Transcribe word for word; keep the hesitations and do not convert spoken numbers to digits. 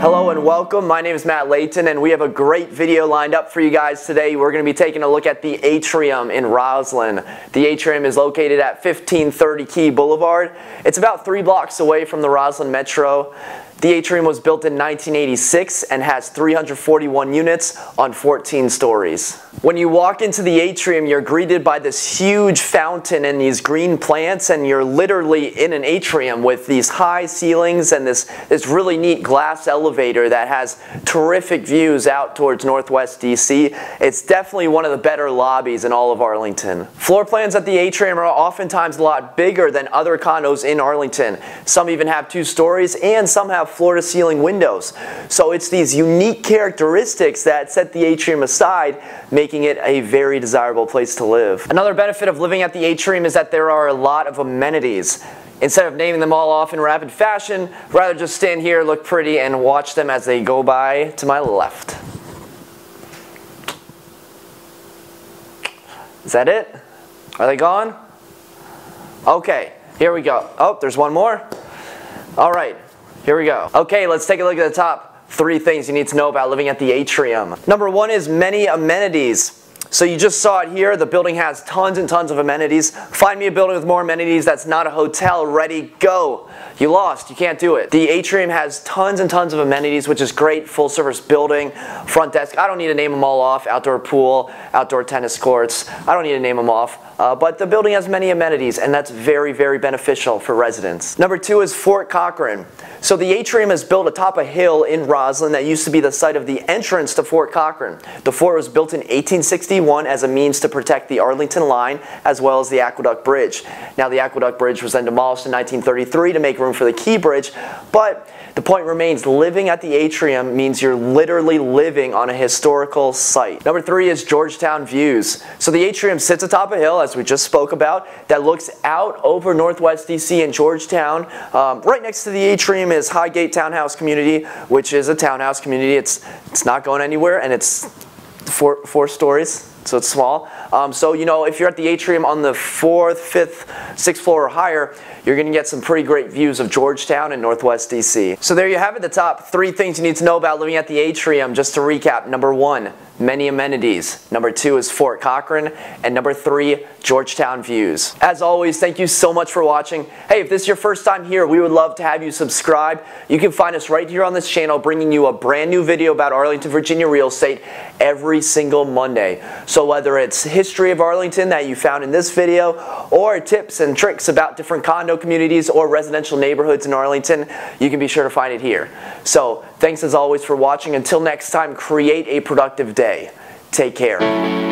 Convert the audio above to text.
Hello and welcome. My name is Matt Leighton and we have a great video lined up for you guys today. We're going to be taking a look at the Atrium in Rosslyn. The Atrium is located at fifteen thirty Key Boulevard. It's about three blocks away from the Rosslyn Metro. The Atrium was built in nineteen eighty-six and has three hundred forty-one units on fourteen stories. When you walk into the Atrium, you're greeted by this huge fountain and these green plants, and you're literally in an atrium with these high ceilings and this, this really neat glass elevator that has terrific views out towards Northwest D C. It's definitely one of the better lobbies in all of Arlington. Floor plans at the Atrium are oftentimes a lot bigger than other condos in Arlington. Some even have two stories and some have floor-to-ceiling windows. So it's these unique characteristics that set the Atrium aside, making it a very desirable place to live. Another benefit of living at the Atrium is that there are a lot of amenities. Instead of naming them all off in rapid fashion, I'd rather just stand here, look pretty, and watch them as they go by to my left. Is that it? Are they gone? Okay, here we go. Oh, there's one more. All right, here we go. Okay, let's take a look at the top three things you need to know about living at the Atrium. Number one is many amenities. So you just saw it here, the building has tons and tons of amenities. Find me a building with more amenities that's not a hotel. Ready, go. You lost, you can't do it. The Atrium has tons and tons of amenities, which is great. Full service building, front desk, I don't need to name them all off. Outdoor pool, outdoor tennis courts, I don't need to name them off. Uh, but the building has many amenities, and that's very, very beneficial for residents. Number two is Fort Cochrane. So the Atrium is built atop a hill in Rosslyn that used to be the site of the entrance to Fort Cochrane. The fort was built in eighteen sixty-one as a means to protect the Arlington line as well as the Aqueduct Bridge. Now the Aqueduct Bridge was then demolished in nineteen thirty-three to make room for the Key Bridge, but the point remains, living at the Atrium means you're literally living on a historical site. Number three is Georgetown views. So the Atrium sits atop a hill, as we just spoke about, that looks out over Northwest D C and Georgetown. Um, right next to the Atrium is Highgate Townhouse Community, which is a townhouse community. It's, it's not going anywhere, and it's four, four stories. So it's small. Um, so, you know, if you're at the Atrium on the fourth, fifth, sixth floor or higher, you're going to get some pretty great views of Georgetown and Northwest D C. So there you have it, the top three things you need to know about living at the Atrium. Just to recap, number one, many amenities. Number two is Fort Cochrane. And number three, Georgetown views. As always, thank you so much for watching. Hey, if this is your first time here, we would love to have you subscribe. You can find us right here on this channel, bringing you a brand new video about Arlington, Virginia real estate every single Monday. So So whether it's history of Arlington that you found in this video, or tips and tricks about different condo communities or residential neighborhoods in Arlington, you can be sure to find it here. So thanks as always for watching. Until next time, create a productive day. Take care.